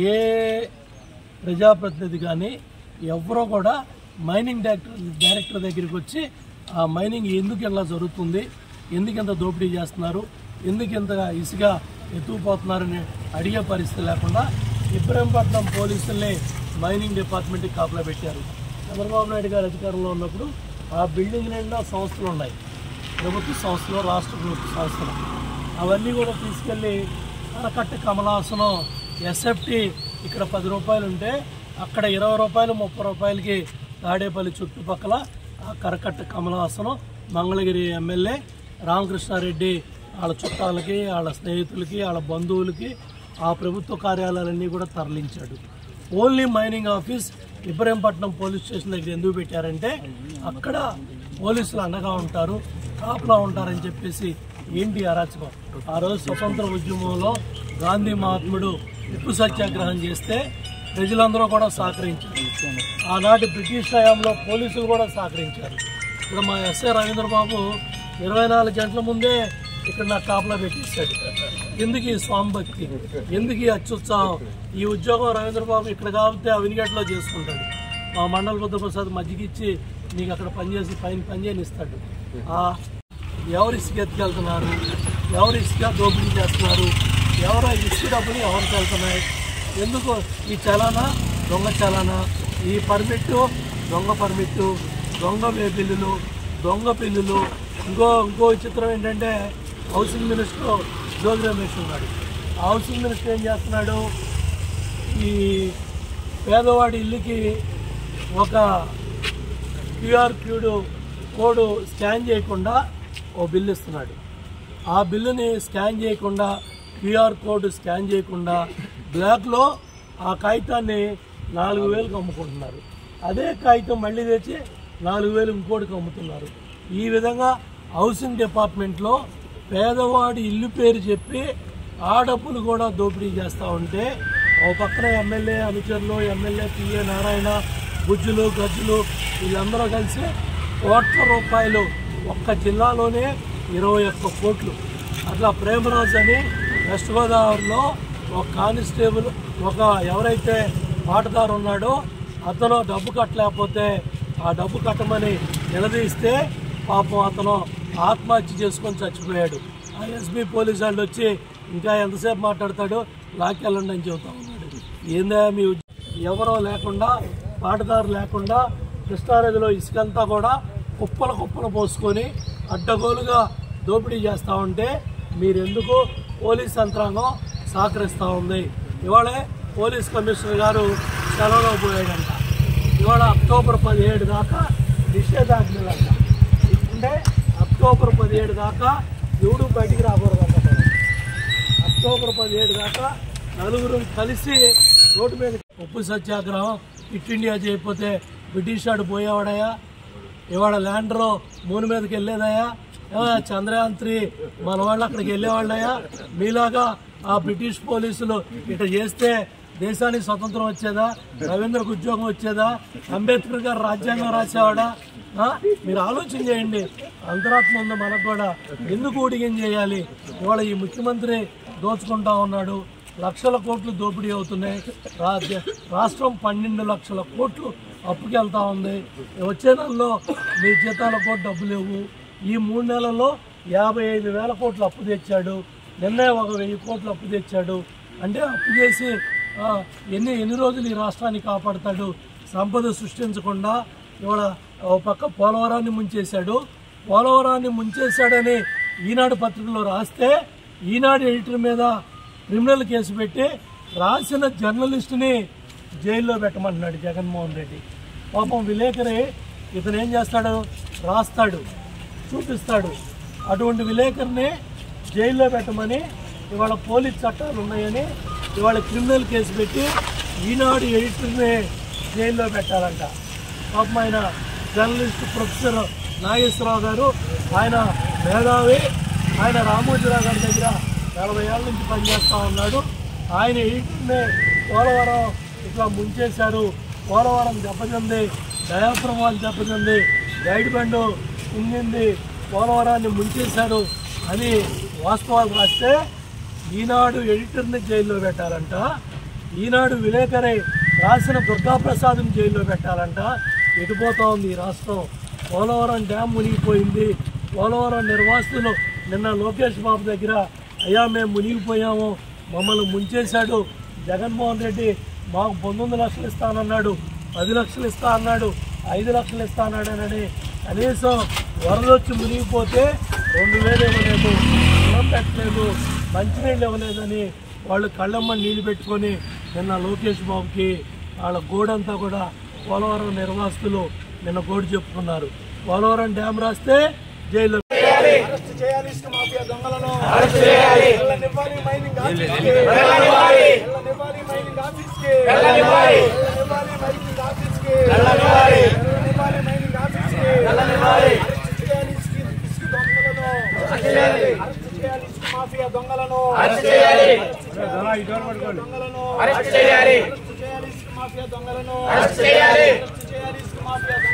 ये ప్రజాప్రతినిధి కానీ ఎవరో కూడా మైనింగ్ డైరెక్టర్ దగ్గరికి వచ్చి ఆ మైనింగ్ ఎందుకు ఇలా జరుగుతుంది, ఎందుకు ఇంత దోపిడీ చేస్తున్నారు, ఎందుకు ఇంత ఇసుక ఎత్తుపోతున్నారు అని అడిగే పరిస్థితి లేకుండా ఇబ్రహీంపట్నం పోలీసుల్ని మైనింగ్ డిపార్ట్మెంట్కి కాపలా పెట్టారు. చంద్రబాబు నాయుడు గారు అధికారంలో ఉన్నప్పుడు ఆ బిల్డింగ్ నిండా సంస్థలు ఉన్నాయి, ప్రభుత్వ సంస్థలు, రాష్ట్ర ప్రభుత్వ సంస్థలు. అవన్నీ కూడా తీసుకెళ్ళి అరకట్ట కమలాసనం ఎస్ఎఫ్టీ ఇక్కడ 10 రూపాయలు ఉంటే అక్కడ 20 రూపాయలు 30 రూపాయలకి తాడేపల్లి చుట్టుపక్కల ఆ కరకట్ట కమలాసనం మంగళగిరి ఎమ్మెల్యే రామకృష్ణారెడ్డి వాళ్ళ చుట్టాలకి, వాళ్ళ స్నేహితులకి, వాళ్ళ బంధువులకి ఆ ప్రభుత్వ కార్యాలయాలన్నీ కూడా తరలించాడు. Only mining office Ibrahimpatnam police station దగ్గర ఎందుకు పెట్టారంటే అక్కడ పోలీసులు అండగా ఉంటారు, కాపలా ఉంటారని చెప్పేసి. ఏంటి అరాచకం? ఆ రోజు స్వతంత్ర ఉద్యమంలో గాంధీ మహాత్ముడు ఉప్పు సత్యాగ్రహం చేస్తే ప్రజలందరూ కూడా సహకరించారు. ఆనాటి బ్రిటిష్ హయాంలో పోలీసులు కూడా సహకరించారు. ఇక్కడ మా ఎస్ఐ రవీంద్రబాబు 24 గంటల ముందే ఇక్కడ నా కాపలా పెట్టేశాడు. ఎందుకు ఈ స్వామిభక్తి, ఎందుకు ఈ అత్యుత్సాహం? ఈ ఉద్యోగం రవీంద్రబాబు ఇక్కడ కాబట్టి అవినిగట్లో చేసుకుంటాడు. మా మండల బుద్ధప్రసాద్ మజ్జిగిచ్చి నీకు అక్కడ పనిచేసి పనిచేయనిస్తాడు. ఎవరు ఇసుకెత్తుకెళ్తున్నారు, ఎవరు ఇసుక దోపిడీ చేస్తున్నారు, ఎవరో ఇసుక డబ్బులు ఎవరికి వెళ్తున్నాయి, ఎందుకు ఈ చలానా దొంగ చలానా, ఈ పర్మిట్టు దొంగ బిల్లులు, దొంగ బిల్లులు. ఇంకో విచిత్రం ఏంటంటే హౌసింగ్ మినిస్టర్ జోగి రమేష్ ఉన్నాడు. ఆ హౌసింగ్ మినిస్టర్ ఏం చేస్తున్నాడు? ఈ పేదవాడి ఇల్లుకి ఒక క్యూఆర్ కోడ్ స్కాన్ చేయకుండా ఓ బిల్లు ఇస్తున్నాడు. ఆ బిల్లుని స్కాన్ చేయకుండా, క్యూఆర్ కోడ్ స్కాన్ చేయకుండా బ్లాక్లో ఆ కాగితాన్ని 4000కి అమ్ముకుంటున్నారు. అదే కాగితం మళ్ళీ తెచ్చి 4000 ఇంకోటికి అమ్ముతున్నారు. ఈ విధంగా హౌసింగ్ డిపార్ట్మెంట్లో పేదవాడి ఇల్లు పేరు చెప్పి ఆ డబ్బులు కూడా దోపిడీ చేస్తూ ఉంటే ఓ పక్కన ఎమ్మెల్యే అనుచరులు, ఎమ్మెల్యే పిఏ నారాయణ, గుజ్జులు, గజ్జులు వీళ్ళందరూ కలిసి ₹1 కోట్ల ఒక్క జిల్లాలోనే 21 కోట్లు. అట్లా ప్రేమరాజ్ అని వెస్ట్ గోదావరిలో ఒక కానిస్టేబుల్, ఒక ఎవరైతే పాటదారు ఉన్నాడో అతను డబ్బు కట్టలేకపోతే ఆ డబ్బు కట్టమని నిలదీస్తే పాపం అతను ఆత్మహత్య చేసుకొని చచ్చిపోయాడు. ఆ ఎస్బీ పోలీసు వాళ్ళు వచ్చి ఇంకా ఎంతసేపు మాట్లాడతాడు, లాక్కెళ్ళండి అని చెబుతా ఉన్నాడు. ఏందా మీ ఎవరో లేకుండా, పాటదారు లేకుండా కృష్ణానదిలో ఇసుకంతా కూడా కుప్పలు పోసుకొని అడ్డగోలుగా దోపిడీ చేస్తూ ఉంటే మీరెందుకు పోలీస్ యంత్రాంగం సహకరిస్తూ ఉంది? ఇవాళే పోలీస్ కమిషనర్ గారు సెలవులో పోయాడంట. ఇవాళ అక్టోబర్ 17 దాకా నిషేధాజ్ఞలంట. అంటే అక్టోబర్ 17 దాకా ఎవడు బయటికి రాకూడదంట. అక్టోబర్ 17 దాకా నలుగురు కలిసి రోడ్డు మీద ఉప్పు సత్యాగ్రహం. ఇట్ ఇండియా చేయకపోతే బ్రిటిష్ వాడు పోయేవాడయా? ఇవాళ ల్యాండ్లో మూడు మీదకి వెళ్ళేదయా? చంద్రయాన్ 3 మన వాళ్ళు అక్కడికి వెళ్ళేవాళ్ళయా? మీలాగా ఆ బ్రిటిష్ పోలీసులు ఇట చేస్తే దేశానికి స్వతంత్రం వచ్చేదా? రవీంద్రకు ఉద్యోగం వచ్చేదా? అంబేద్కర్ గారు రాజ్యాంగం రాసేవాడా? మీరు ఆలోచన చేయండి. అంతరాత్మ ఉంది మనకు కూడా. ఎందుకు ఊడిగం చేయాలి? ఇవాళ ఈ ముఖ్యమంత్రి దోచుకుంటా ఉన్నాడు. లక్షల కోట్లు దోపిడీ అవుతున్నాయి. రాష్ట్రం 12 లక్షల కోట్లు అప్పుకి వెళ్తా ఉంది. వచ్చే నెలలో మీ జీతాలకు కూడా డబ్బు లేవు. ఈ 3 నెలల్లో 55,000 కోట్లు అప్పు తెచ్చాడు. నిన్నే ఒక 1000 కోట్లు అప్పు తెచ్చాడు. అంటే అప్పు చేసి ఎన్ని రోజులు ఈ రాష్ట్రాన్ని కాపాడుతాడు? సంపద సృష్టించకుండా ఇవాళ ఒక పక్క పోలవరాన్ని ముంచేశాడు. పోలవరాన్ని ముంచేశాడని ఈనాడు పత్రికలో రాస్తే ఈనాడు ఎడిటర్ మీద క్రిమినల్ కేసు పెట్టి రాసిన జర్నలిస్టుని జైల్లో పెట్టమంటున్నాడు జగన్మోహన్ రెడ్డి. పాపం విలేకరి ఇతను ఏం చేస్తాడు? రాస్తాడు, చూపిస్తాడు. అటువంటి విలేకరిని జైల్లో పెట్టమని ఇవాళ పోలీస్ చట్టాలు ఉన్నాయని ఇవాళ క్రిమినల్ కేసు పెట్టి ఈనాడు ఎడిటర్ని జైల్లో పెట్టాలంట. పాపం ఆయన జర్నలిస్ట్ ప్రొఫెసర్ నాగేశ్వరరావు గారు, ఆయన మేధావి, ఆయన రామోజీరావు గారి దగ్గర 40 ఏళ్ళ నుంచి పనిచేస్తూ ఉన్నాడు. ఆయన ఎడిటర్ని పోలవరం ఇట్లా ముంచేశారు, పోలవరం దెబ్బతింది, డయాఫ్రమ్ వాల్ దెబ్బతింది, గైడ్ బండు కుంగింది, పోలవరాన్ని ముంచేశారు అని వాస్తవాలు రాస్తే ఈనాడు ఎడిటర్ని జైల్లో పెట్టాలంట, ఈనాడు విలేకరే రాసిన దుర్గాప్రసాదం జైల్లో పెట్టాలంట. ఎటుపోతా ఉంది ఈ రాష్ట్రం? పోలవరం డ్యామ్ మునిగిపోయింది, పోలవరం నిర్వాసితులు నిన్న లోకేష్ బాబు దగ్గర అయ్యా మేము మునిగిపోయాము, మమ్మల్ని ముంచేశాడు జగన్మోహన్ రెడ్డి, మాకు 19 లక్షలు ఇస్తానన్నాడు, 10 లక్షలు ఇస్తా అన్నాడు, 5 లక్షలు ఇస్తా అన్నాడనని కనీసం వరదొచ్చి మునిగిపోతే 2000 ఇవ్వలేదు, రుణం పెట్టలేదు, మంచినీళ్ళు ఇవ్వలేదని వాళ్ళు కళ్ళమ్మని నీళ్ళు పెట్టుకొని నిన్న లోకేష్ బాబుకి వాళ్ళ గోడంతా కూడా పోలవరం నిర్వాసితులు నిన్న గోడు చెప్పుకున్నారు. పోలవరం డ్యామ్ రాస్తే జైల్లో అరెస్ట్ చేయాలి, ఇసుక మాఫియా దొంగలను అరెస్ట్ చేయాలి, నివ్వాలి మైనింగ్ ఆఫీస్కి వెళ్ళనివ్వాలి, నివ్వాలి మైనింగ్ ఆఫీస్కి వెళ్ళనివ్వాలి, నివ్వాలి మైనింగ్ ఆఫీస్కి వెళ్ళనివ్వాలి, నివ్వాలి మైనింగ్ ఆఫీస్కి వెళ్ళనివ్వాలి, అరెస్ట్ చేయాలి ఇసుక దొంగలను అరెస్ట్ చేయాలి, అరెస్ట్ చేయాలి ఇసుక మాఫియా దొంగలను అరెస్ట్ చేయాలి, దొంగలను అరెస్ట్ చేయాలి, అరెస్ట్ చేయాలి ఇసుక మాఫియా దొంగలను అరెస్ట్ చేయాలి, అరెస్ట్ చేయాలి ఇసుక మాఫియా